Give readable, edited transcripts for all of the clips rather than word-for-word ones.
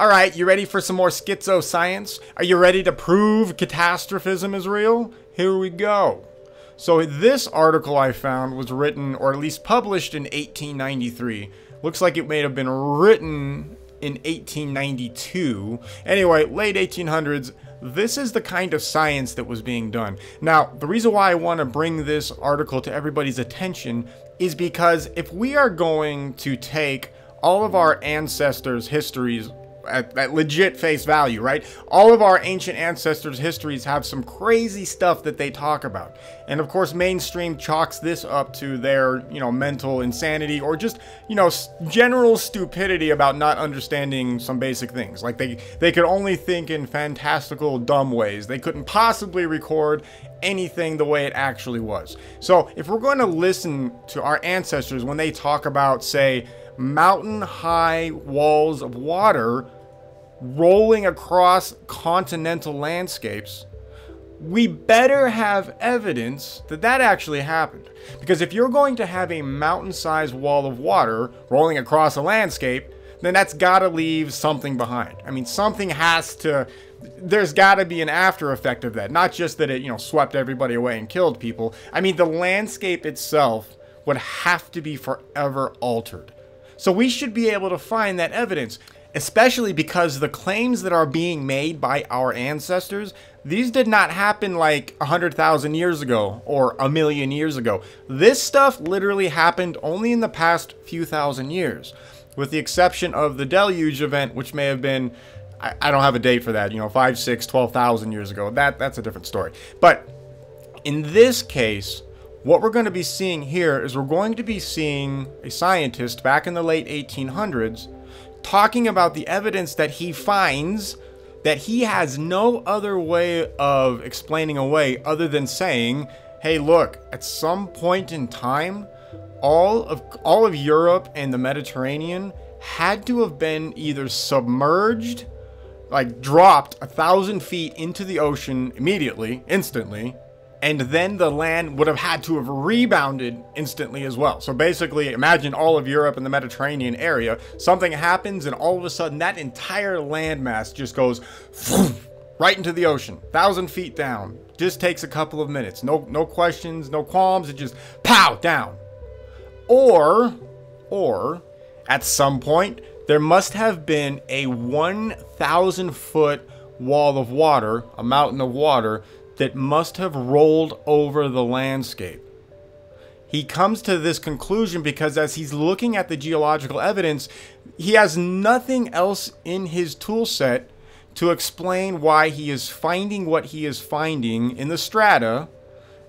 Alright, you ready for some more schizo science? Are you ready to prove catastrophism is real? Here we go. So this article I found was written, or at least published, in 1893. Looks like it may have been written in 1892. Anyway, late 1800s. This is the kind of science that was being done. Now, the reason why I want to bring this article to everybody's attention is because if we are going to take all of our ancestors' histories at legit face value, right? All of our ancient ancestors' histories have some crazy stuff that they talk about. And of course, mainstream chalks this up to their, mental insanity or just, general stupidity about not understanding some basic things. Like they could only think in fantastical, dumb ways. They couldn't possibly record anything the way it actually was. So if we're going to listen to our ancestors when they talk about, say, mountain-high walls of water rolling across continental landscapes, we better have evidence that that actually happened. Because if you're going to have a mountain-sized wall of water rolling across a landscape, then that's got to leave something behind. I mean, something has to... There's got to be an after effect of that. Not just that it, swept everybody away and killed people. I mean, the landscape itself would have to be forever altered. So we should be able to find that evidence, especially because the claims that are being made by our ancestors, these did not happen like 100,000 years ago or a million years ago. This stuff literally happened only in the past few thousand years, with the exception of the deluge event, which may have been, I don't have a date for that, 5, 6, 12,000 years ago. That's a different story. But in this case, what we're going to be seeing here is we're going to be seeing a scientist back in the late 1800s talking about the evidence that he finds that he has no other way of explaining away other than saying, hey, look, at some point in time, all of Europe and the Mediterranean had to have been either submerged, like dropped 1,000 feet into the ocean instantly, and then the land would have had to have rebounded instantly as well. So basically, imagine all of Europe and the Mediterranean area. Something happens, and all of a sudden, that entire landmass just goes right into the ocean, 1,000 feet down. Just takes a couple of minutes. No questions, no qualms. It just pow down. Or at some point, there must have been a 1,000-foot wall of water, a mountain of water, that must have rolled over the landscape. He comes to this conclusion because as he's looking at the geological evidence, he has nothing else in his tool set to explain why he is finding what he is finding in the strata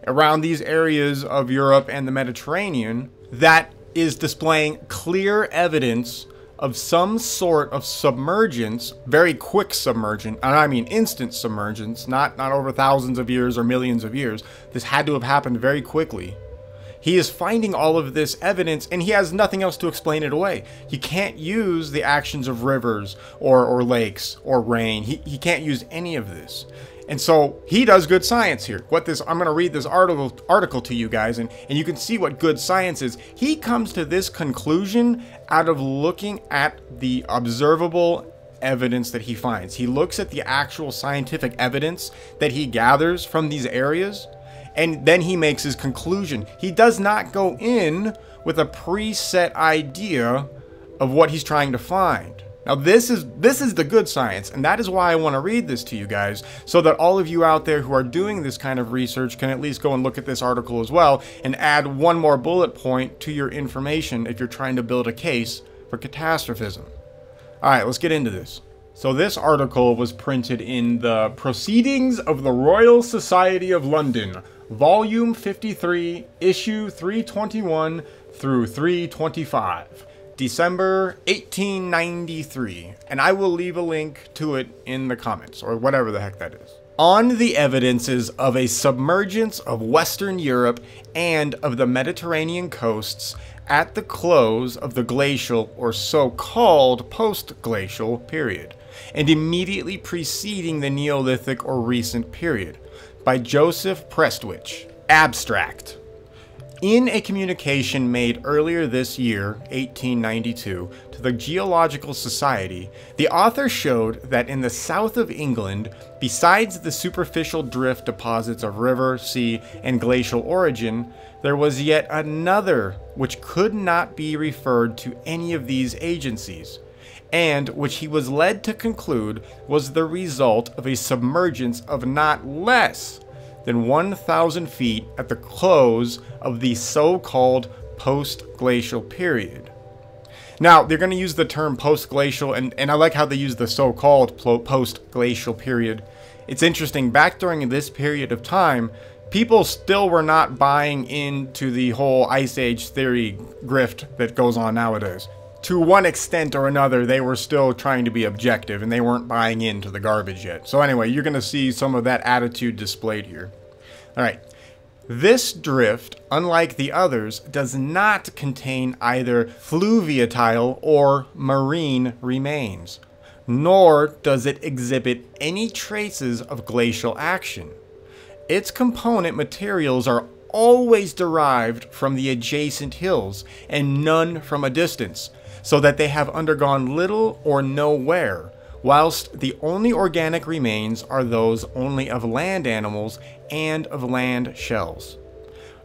around these areas of Europe and the Mediterranean that is displaying clear evidence of some sort of submergence, very quick submergence, and I mean instant submergence, not over thousands of years or millions of years. This had to have happened very quickly. He is finding all of this evidence and he has nothing else to explain it away. He can't use the actions of rivers or lakes or rain. He can't use any of this. And so he does good science here. I'm going to read this article to you guys, and you can see what good science is. He comes to this conclusion out of looking at the observable evidence that he finds. He looks at the actual scientific evidence that he gathers from these areas, and then he makes his conclusion. He does not go in with a preset idea of what he's trying to find. Now this is the good science, and that is why I want to read this to you guys, so that all of you out there who are doing this kind of research can at least go and look at this article as well and add one more bullet point to your information if you're trying to build a case for catastrophism. Alright, let's get into this. So this article was printed in the Proceedings of the Royal Society of London, Volume 53, Issue 321 through 325. December 1893, and I will leave a link to it in the comments, or whatever the heck that is. On the evidences of a submergence of Western Europe and of the Mediterranean coasts at the close of the glacial or so-called post-glacial period, and immediately preceding the Neolithic or recent period, by Joseph Prestwich. Abstract. In a communication made earlier this year, 1892, to the Geological Society, the author showed that in the south of England, besides the superficial drift deposits of river, sea, and glacial origin, there was yet another which could not be referred to any of these agencies, and which he was led to conclude was the result of a submergence of not less than 1,000 feet at the close of the so-called post-glacial period. Now, they're going to use the term post-glacial, and I like how they use the so-called post-glacial period. It's interesting, back during this period of time, people still were not buying into the whole Ice Age theory grift that goes on nowadays. To one extent or another, they were still trying to be objective and they weren't buying into the garbage yet. So anyway, you're going to see some of that attitude displayed here. All right. This drift, unlike the others, does not contain either fluviatile or marine remains, nor does it exhibit any traces of glacial action. Its component materials are always derived from the adjacent hills and none from a distance, so that they have undergone little or no wear, whilst the only organic remains are those only of land animals and of land shells.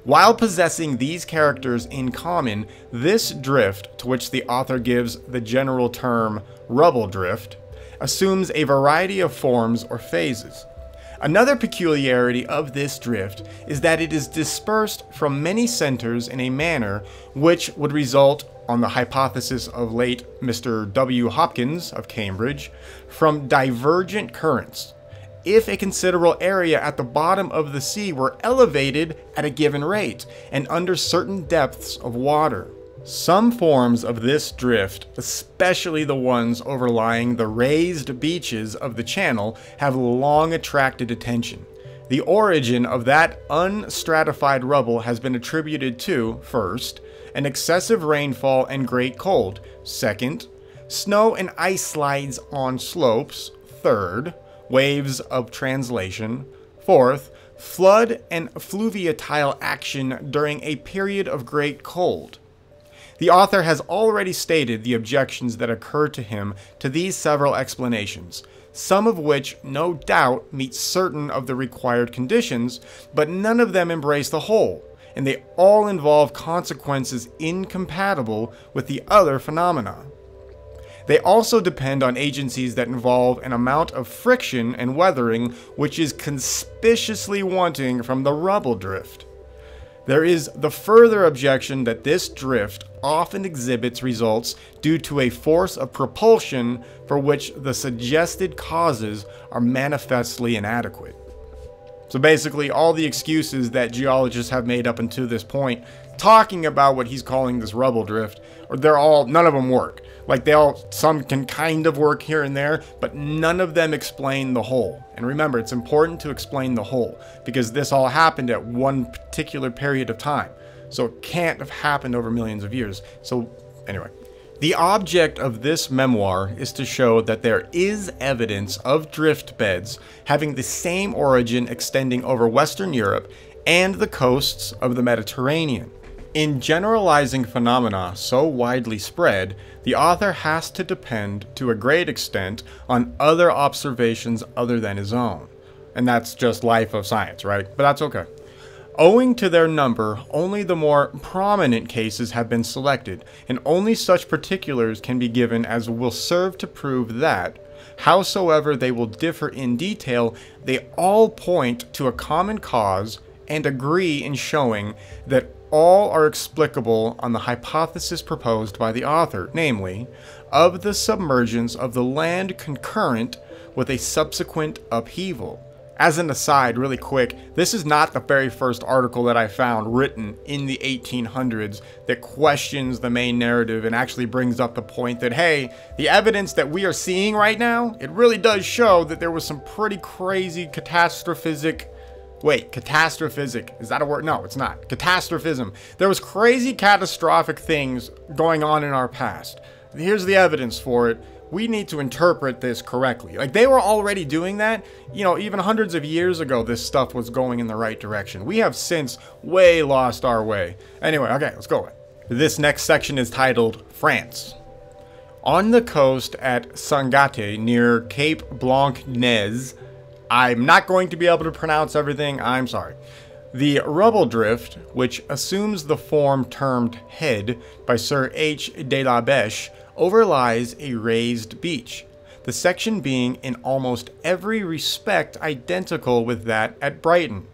While possessing these characters in common, this drift, to which the author gives the general term rubble drift, assumes a variety of forms or phases. Another peculiarity of this drift is that it is dispersed from many centers in a manner which would result, on the hypothesis of late Mr. W. Hopkins of Cambridge, from divergent currents, if a considerable area at the bottom of the sea were elevated at a given rate and under certain depths of water. Some forms of this drift, especially the ones overlying the raised beaches of the channel, have long attracted attention. The origin of that unstratified rubble has been attributed to, first, an excessive rainfall and great cold, second, snow and ice slides on slopes, third, waves of translation, fourth, flood and fluviatile action during a period of great cold. The author has already stated the objections that occur to him to these several explanations, some of which no doubt meet certain of the required conditions, but none of them embrace the whole, and they all involve consequences incompatible with the other phenomena. They also depend on agencies that involve an amount of friction and weathering which is conspicuously wanting from the rubble drift. There is the further objection that this drift often exhibits results due to a force of propulsion for which the suggested causes are manifestly inadequate. So basically, all the excuses that geologists have made up until this point, talking about what he's calling this rubble drift, none of them work. Like some can kind of work here and there, but none of them explain the whole. And remember, it's important to explain the whole because this all happened at one particular period of time. So it can't have happened over millions of years. So anyway, the object of this memoir is to show that there is evidence of drift beds having the same origin extending over Western Europe and the coasts of the Mediterranean. In generalizing phenomena so widely spread, the author has to depend to a great extent on other observations other than his own. And that's just life of science, right? But that's okay. Owing to their number, only the more prominent cases have been selected, and only such particulars can be given as will serve to prove that, howsoever they will differ in detail, they all point to a common cause and agree in showing that all are explicable on the hypothesis proposed by the author, namely, of the submergence of the land concurrent with a subsequent upheaval. As an aside, really quick, this is not the very first article that I found written in the 1800s that questions the main narrative and actually brings up the point that, hey, the evidence that we are seeing right now, it really does show that there was some pretty crazy catastrophic... Wait, catastrophic, is that a word? No, it's not. Catastrophism. There was crazy catastrophic things going on in our past. Here's the evidence for it. we need to interpret this correctly. Like, they were already doing that, you know, even hundreds of years ago, this stuff was going in the right direction. We have since way lost our way. Anyway, okay, let's go. This next section is titled France. On the coast at Sangatte near Cape Blanc-Nez, I'm not going to be able to pronounce everything, I'm sorry. The rubble drift, which assumes the form termed head by Sir H. de la Beche, overlies a raised beach, the section being in almost every respect identical with that at Brighton.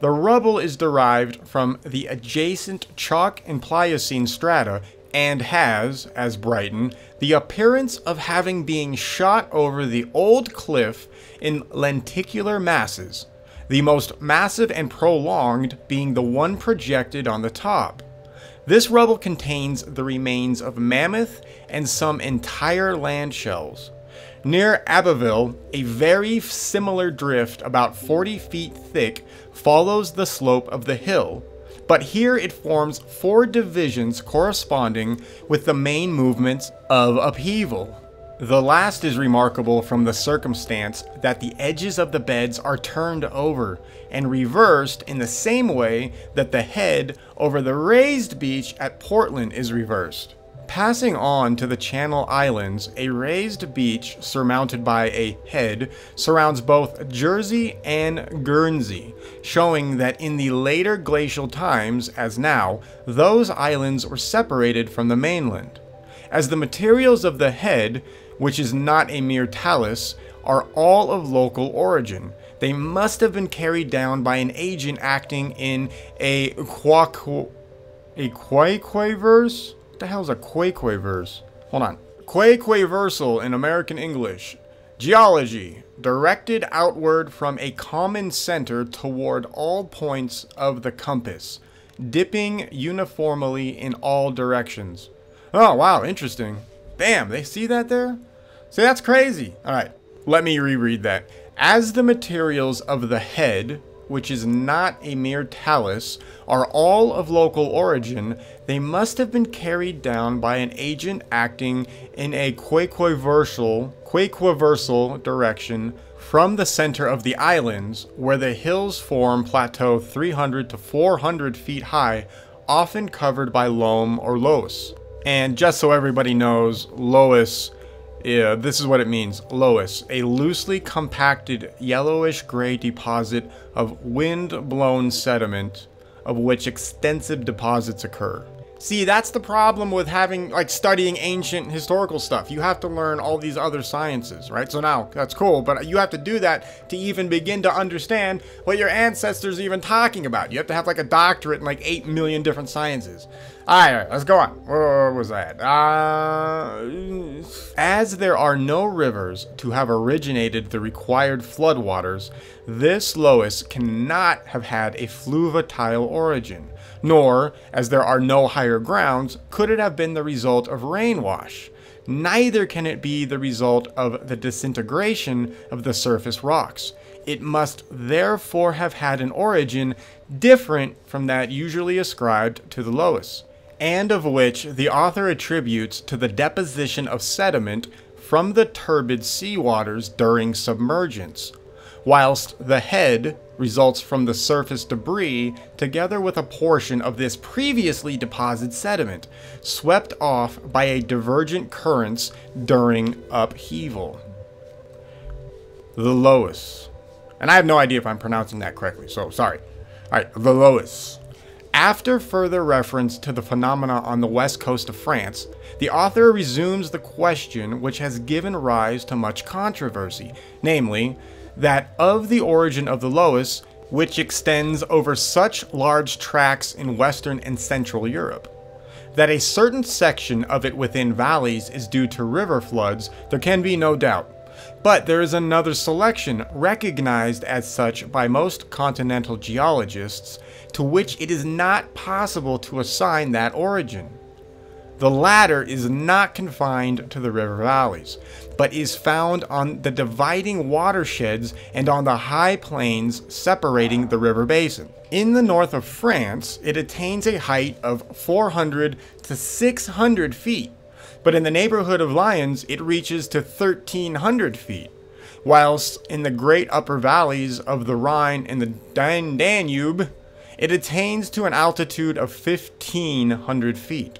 The rubble is derived from the adjacent chalk and Pliocene strata and has, as Brighton, the appearance of having been shot over the old cliff in lenticular masses, the most massive and prolonged being the one projected on the top. This rubble contains the remains of mammoth and some entire land shells. Near Abbeville, a very similar drift about 40 feet thick follows the slope of the hill, but here it forms four divisions corresponding with the main movements of upheaval. The last is remarkable from the circumstance that the edges of the beds are turned over and reversed in the same way that the head over the raised beach at Portland is reversed. Passing on to the Channel Islands, a raised beach surmounted by a head surrounds both Jersey and Guernsey, showing that in the later glacial times, as now, those islands were separated from the mainland. As the materials of the head, which is not a mere talus, are all of local origin, they must have been carried down by an agent acting in a Quaquaverse? What the hell is a Quaquaverse? Hold on. Quaquaversal in American English. Geology, directed outward from a common center toward all points of the compass, dipping uniformly in all directions. Oh, wow, interesting. Damn, they see that there? See, that's crazy. All right, let me reread that. As the materials of the head, which is not a mere talus, are all of local origin, they must have been carried down by an agent acting in a quaquaversal direction from the center of the islands, where the hills form plateau 300 to 400 feet high, often covered by loam or loess. And just so everybody knows, loess, yeah, this is what it means, loess, a loosely compacted yellowish-gray deposit of wind-blown sediment, of which extensive deposits occur. See, that's the problem with having, like, studying ancient historical stuff. You have to learn all these other sciences, right? So now, that's cool, but you have to do that to even begin to understand what your ancestors are even talking about. You have to have, like, a doctorate in, like, 8 million different sciences. All right, let's go on. Where was that? As there are no rivers to have originated the required floodwaters, this loess cannot have had a fluviatile origin. Nor, as there are no higher grounds, could it have been the result of rainwash. Neither can it be the result of the disintegration of the surface rocks. It must therefore have had an origin different from that usually ascribed to the loess, and of which the author attributes to the deposition of sediment from the turbid seawaters during submergence, whilst the head results from the surface debris together with a portion of this previously deposited sediment, swept off by a divergent currents during upheaval. The loess. And I have no idea if I'm pronouncing that correctly, so sorry. All right, the loess. After further reference to the phenomena on the west coast of France, the author resumes the question which has given rise to much controversy, namely, that of the origin of the loess, which extends over such large tracts in Western and Central Europe. That a certain section of it within valleys is due to river floods, there can be no doubt. But there is another selection, recognized as such by most continental geologists, to which it is not possible to assign that origin. The latter is not confined to the river valleys, but is found on the dividing watersheds and on the high plains separating the river basin. In the north of France, it attains a height of 400 to 600 feet, but in the neighborhood of Lyons it reaches to 1,300 feet, whilst in the great upper valleys of the Rhine and the Danube, it attains to an altitude of 1,500 feet,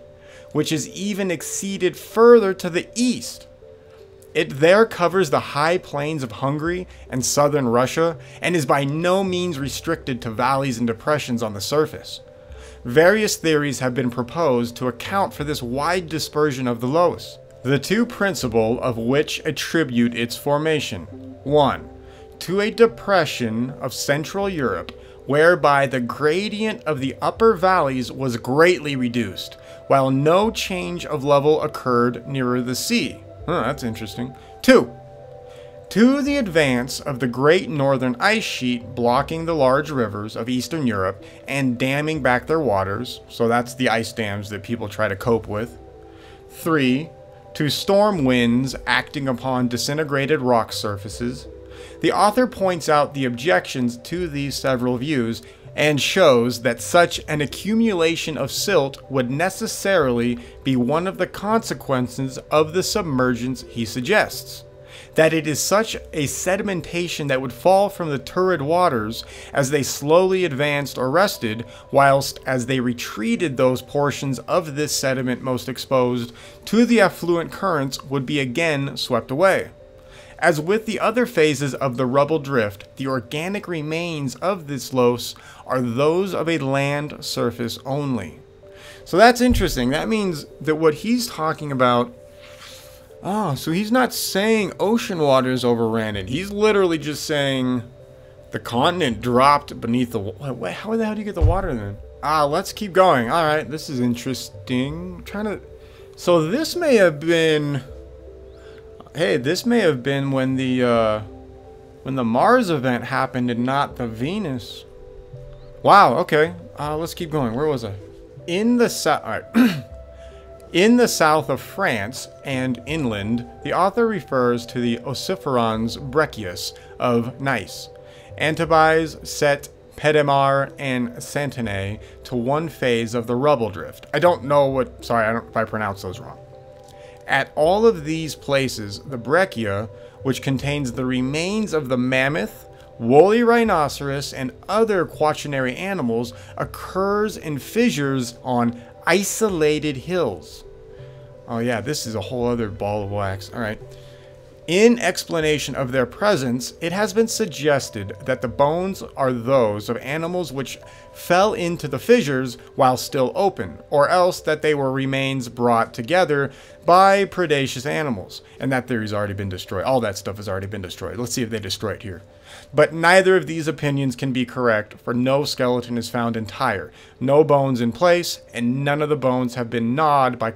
which is even exceeded further to the east. It there covers the high plains of Hungary and southern Russia, and is by no means restricted to valleys and depressions on the surface. Various theories have been proposed to account for this wide dispersion of the loess, the two principal of which attribute its formation. 1. To a depression of Central Europe, whereby the gradient of the upper valleys was greatly reduced, while no change of level occurred nearer the sea. Oh, that's interesting. 2. To the advance of the great northern ice sheet blocking the large rivers of Eastern Europe and damming back their waters, so that's the ice dams that people try to cope with. 3. To storm winds acting upon disintegrated rock surfaces. The author points out the objections to these several views and shows that such an accumulation of silt would necessarily be one of the consequences of the submergence he suggests. That it is such a sedimentation that would fall from the turrid waters as they slowly advanced or rested, whilst as they retreated those portions of this sediment most exposed to the affluent currents would be again swept away. As with the other phases of the rubble drift, the organic remains of this loess are those of a land surface only. So that's interesting. That means that what he's talking about... Oh, so he's not saying ocean waters overran it. He's literally just saying the continent dropped beneath the... Wait, how the hell do you get the water then? Ah, let's keep going. All right, this is interesting. I'm trying to... So this may have been... Hey, this may have been when the Mars event happened and not the Venus. Wow, okay. Let's keep going. Where was I? In the south... All right. In the south of France and inland, the author refers to the Ossiferans Breccius of Nice, Antibes, Sete, Pedemar, and Centenay to one phase of the rubble drift. I don't know what... Sorry, I don't if I pronounce those wrong. At all of these places, the breccia, which contains the remains of the mammoth, woolly rhinoceros, and other quaternary animals, occurs in fissures on isolated hills. Oh yeah, this is a whole other ball of wax. All right. In explanation of their presence, it has been suggested that the bones are those of animals which fell into the fissures while still open, or else that they were remains brought together by predaceous animals. And that theory's already been destroyed. All that stuff has already been destroyed. Let's see if they destroy it here. But neither of these opinions can be correct, for no skeleton is found entire, no bones in place, and none of the bones have been gnawed by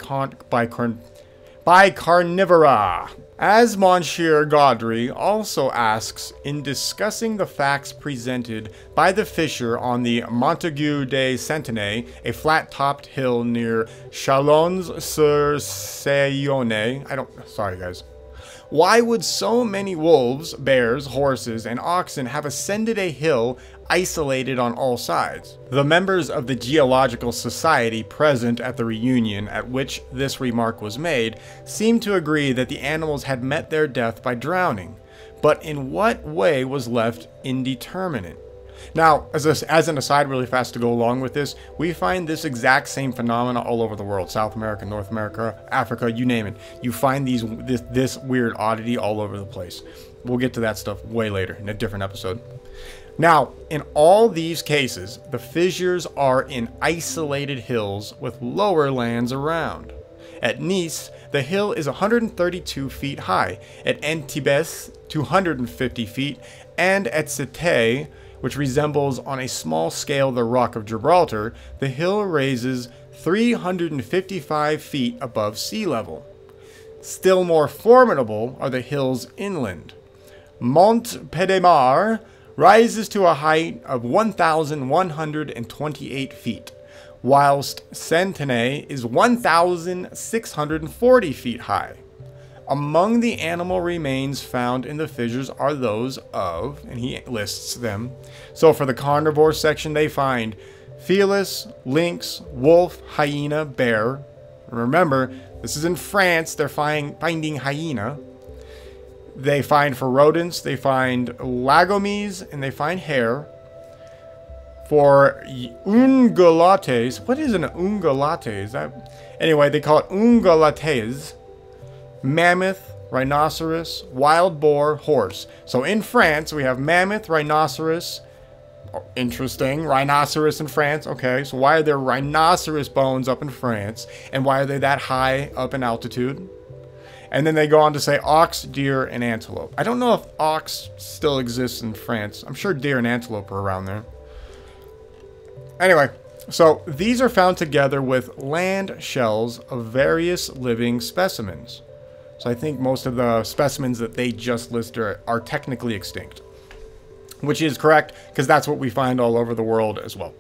carnivora. As Monsieur Gaudry also asks in discussing the facts presented by the fissure on the Montagu de Centenay, a flat-topped hill near Chalons-sur-Saône. Sorry guys. Why would so many wolves, bears, horses, and oxen have ascended a hill isolated on all sides? The members of the Geological Society present at the reunion at which this remark was made seem to agree that the animals had met their death by drowning, but in what way was left indeterminate. Now, as an aside really fast to go along with this, we find this exact same phenomena all over the world. South America, North America, Africa, you name it. You find this weird oddity all over the place. We'll get to that stuff way later in a different episode. Now, in all these cases, the fissures are in isolated hills with lower lands around. At Nice, the hill is 132 feet high, at Antibes, 250 feet, and at Sete, which resembles on a small scale the Rock of Gibraltar, the hill raises 355 feet above sea level. Still more formidable are the hills inland. Mont Pedemar rises to a height of 1,128 feet, whilst Centenay is 1,640 feet high. Among the animal remains found in the fissures are those of, and he lists them. So for the carnivore section, they find felis, lynx, wolf, hyena, bear. Remember, This is in France. They're finding hyena. They find for rodents, they find lagomys, and they find hare. For ungulates, what is an ungalate? Is that? Anyway, they call it ungulates. Mammoth, rhinoceros, wild boar, horse. So in France, we have mammoth, rhinoceros. Oh, interesting. Rhinoceros in France. Okay, so why are there rhinoceros bones up in France? And why are they that high up in altitude? And then they go on to say ox, deer, and antelope. I don't know if ox still exists in France. I'm sure deer and antelope are around there. Anyway, so these are found together with land shells of various living specimens. So I think most of the specimens that they just list are technically extinct. Which is correct, because that's what we find all over the world as well.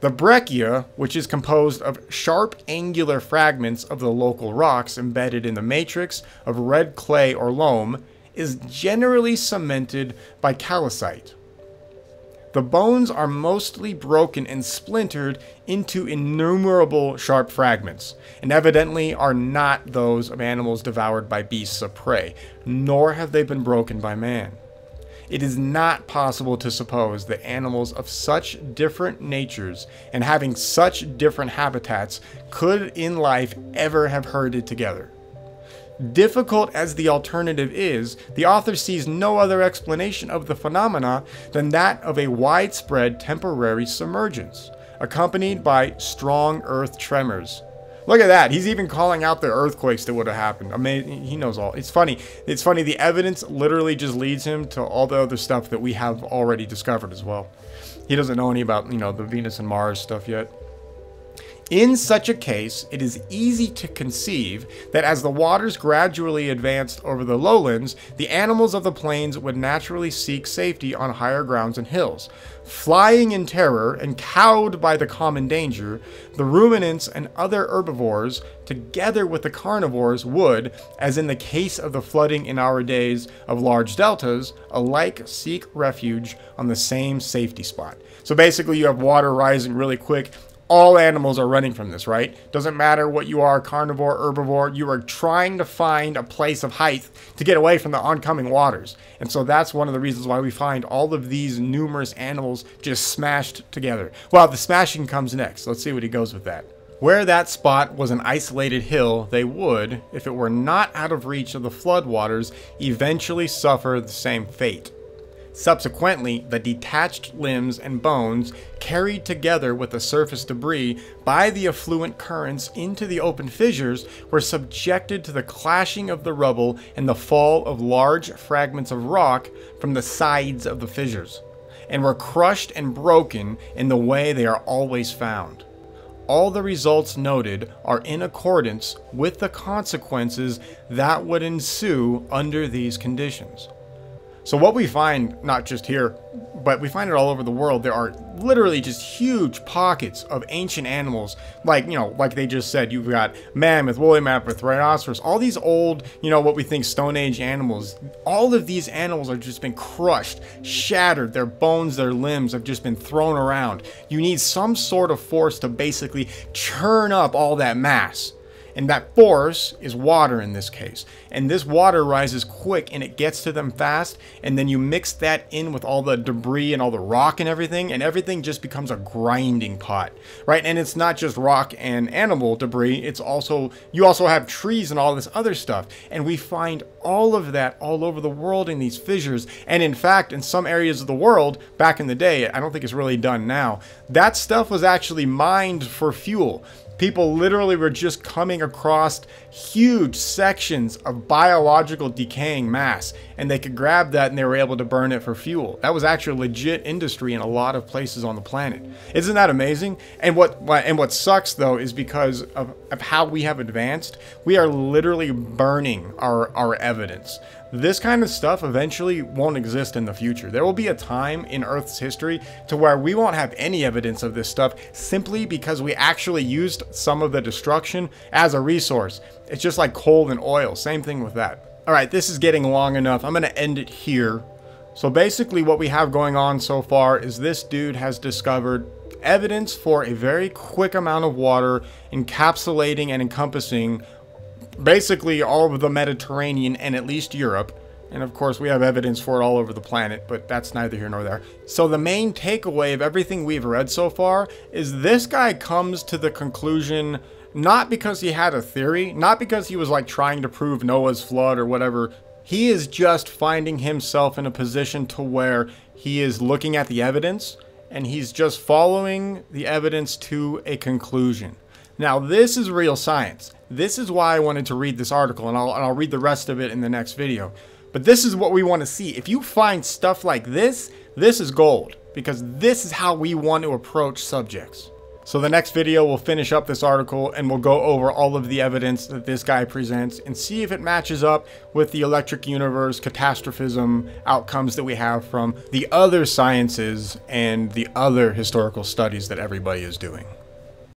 The breccia, which is composed of sharp angular fragments of the local rocks embedded in the matrix of red clay or loam, is generally cemented by calcite. The bones are mostly broken and splintered into innumerable sharp fragments, and evidently are not those of animals devoured by beasts of prey, nor have they been broken by man. It is not possible to suppose that animals of such different natures and having such different habitats could in life ever have herded together. Difficult as the alternative is, the author sees no other explanation of the phenomena than that of a widespread temporary submergence, accompanied by strong earth tremors. Look at that. He's even calling out the earthquakes that would have happened. I mean, he knows all. It's funny. It's funny. The evidence literally just leads him to all the other stuff that we have already discovered as well. He doesn't know any about, you know, the Venus and Mars stuff yet. In such a case, it is easy to conceive that as the waters gradually advanced over the lowlands, the animals of the plains would naturally seek safety on higher grounds and hills. Flying in terror and cowed by the common danger, the ruminants and other herbivores, together with the carnivores, would, as in the case of the flooding in our days of large deltas, alike seek refuge on the same safety spot. So basically you have water rising really quick. All animals are running from this, right? Doesn't matter what you are, carnivore, herbivore, you are trying to find a place of height to get away from the oncoming waters. And so that's one of the reasons why we find all of these numerous animals just smashed together. Well, the smashing comes next. Let's see what he goes with that. Where that spot was an isolated hill, they would, if it were not out of reach of the floodwaters, eventually suffer the same fate. Subsequently, the detached limbs and bones, carried together with the surface debris by the affluent currents into the open fissures, were subjected to the clashing of the rubble and the fall of large fragments of rock from the sides of the fissures, and were crushed and broken in the way they are always found. All the results noted are in accordance with the consequences that would ensue under these conditions. So what we find, not just here, but we find it all over the world, there are literally just huge pockets of ancient animals. Like, you know, like they just said, you've got mammoth, woolly mammoth, rhinoceros, all these old, you know, what we think Stone Age animals. All of these animals have just been crushed, shattered, their bones, their limbs have just been thrown around. You need some sort of force to basically churn up all that mass. And that force is water in this case. And this water rises quick and it gets to them fast. And then you mix that in with all the debris and all the rock and everything just becomes a grinding pot, right? And it's not just rock and animal debris. It's also, you also have trees and all this other stuff. And we find all of that all over the world in these fissures. And in fact, in some areas of the world back in the day, I don't think it's really done now, that stuff was actually mined for fuel. People literally were just coming across huge sections of biological decaying mass, and they could grab that and they were able to burn it for fuel. That was actually a legit industry in a lot of places on the planet. Isn't that amazing? And what sucks though is because of how we have advanced, we are literally burning our evidence. This kind of stuff eventually won't exist in the future. There will be a time in Earth's history to where we won't have any evidence of this stuff simply because we actually used some of the destruction as a resource. It's just like coal and oil. Same thing with that. All right, this is getting long enough. I'm going to end it here. So basically what we have going on so far is this dude has discovered evidence for a very quick amount of water encapsulating and encompassing basically all of the Mediterranean and at least Europe. And of course, we have evidence for it all over the planet, but that's neither here nor there. So the main takeaway of everything we've read so far is this guy comes to the conclusion, not because he had a theory, not because he was like trying to prove Noah's flood or whatever. He is just finding himself in a position to where he is looking at the evidence and he's just following the evidence to a conclusion. Now, this is real science. This is why I wanted to read this article, and I'll read the rest of it in the next video. But this is what we want to see. If you find stuff like this, this is gold, because this is how we want to approach subjects. So the next video will finish up this article and we'll go over all of the evidence that this guy presents and see if it matches up with the electric universe catastrophism outcomes that we have from the other sciences and the other historical studies that everybody is doing.